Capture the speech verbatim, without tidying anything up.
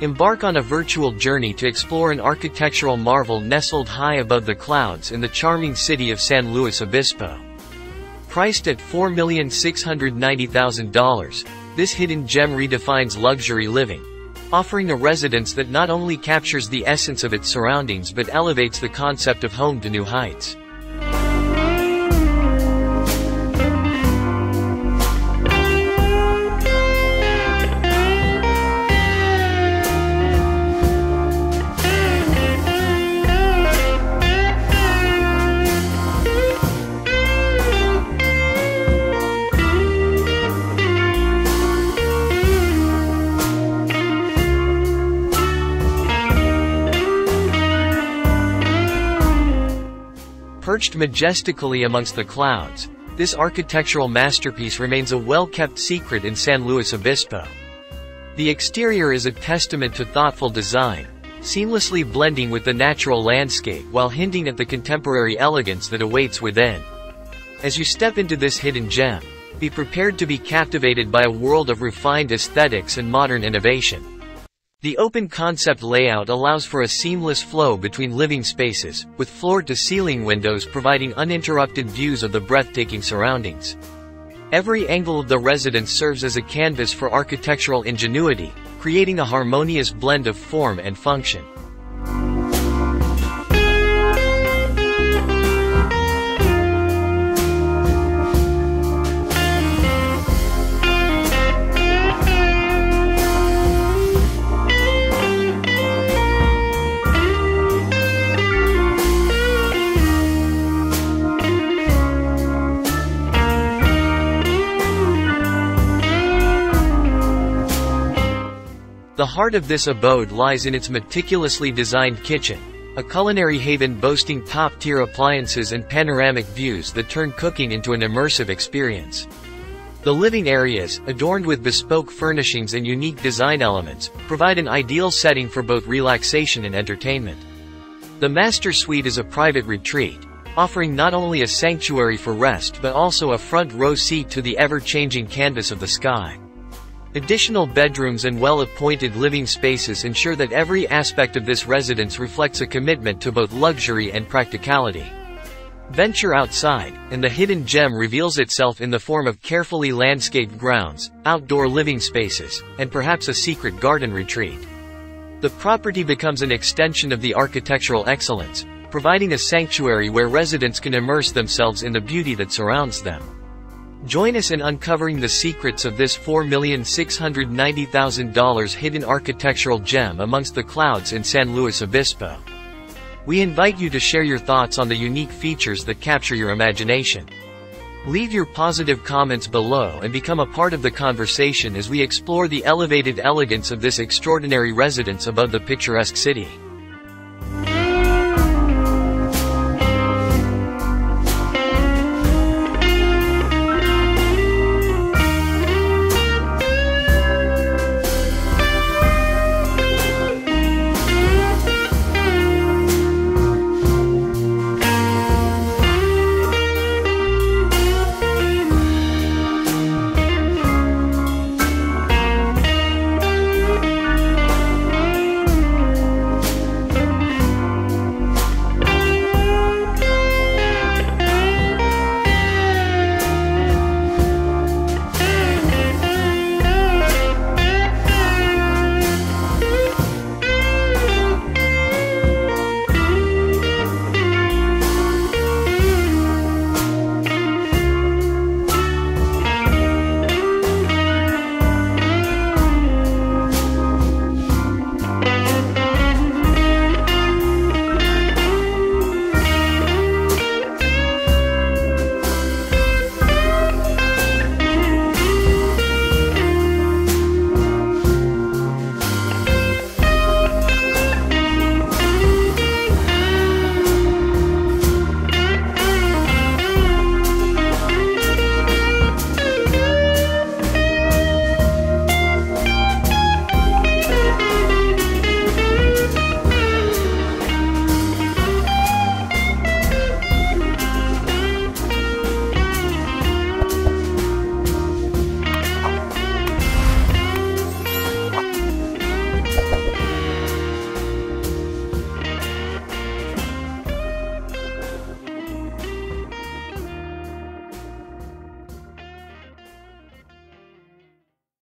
Embark on a virtual journey to explore an architectural marvel nestled high above the clouds in the charming city of San Luis Obispo. Priced at four million six hundred ninety thousand dollars, this hidden gem redefines luxury living, offering a residence that not only captures the essence of its surroundings but elevates the concept of home to new heights. Perched majestically amongst the clouds, this architectural masterpiece remains a well-kept secret in San Luis Obispo. The exterior is a testament to thoughtful design, seamlessly blending with the natural landscape while hinting at the contemporary elegance that awaits within. As you step into this hidden gem, be prepared to be captivated by a world of refined aesthetics and modern innovation. The open concept layout allows for a seamless flow between living spaces, with floor-to-ceiling windows providing uninterrupted views of the breathtaking surroundings. Every angle of the residence serves as a canvas for architectural ingenuity, creating a harmonious blend of form and function. The heart of this abode lies in its meticulously designed kitchen, a culinary haven boasting top-tier appliances and panoramic views that turn cooking into an immersive experience. The living areas, adorned with bespoke furnishings and unique design elements, provide an ideal setting for both relaxation and entertainment. The master suite is a private retreat, offering not only a sanctuary for rest but also a front-row seat to the ever-changing canvas of the sky. Additional bedrooms and well-appointed living spaces ensure that every aspect of this residence reflects a commitment to both luxury and practicality. Venture outside, and the hidden gem reveals itself in the form of carefully landscaped grounds, outdoor living spaces, and perhaps a secret garden retreat. The property becomes an extension of the architectural excellence, providing a sanctuary where residents can immerse themselves in the beauty that surrounds them. Join us in uncovering the secrets of this four million six hundred ninety thousand dollars hidden architectural gem amongst the clouds in San Luis Obispo. We invite you to share your thoughts on the unique features that capture your imagination. Leave your positive comments below and become a part of the conversation as we explore the elevated elegance of this extraordinary residence above the picturesque city.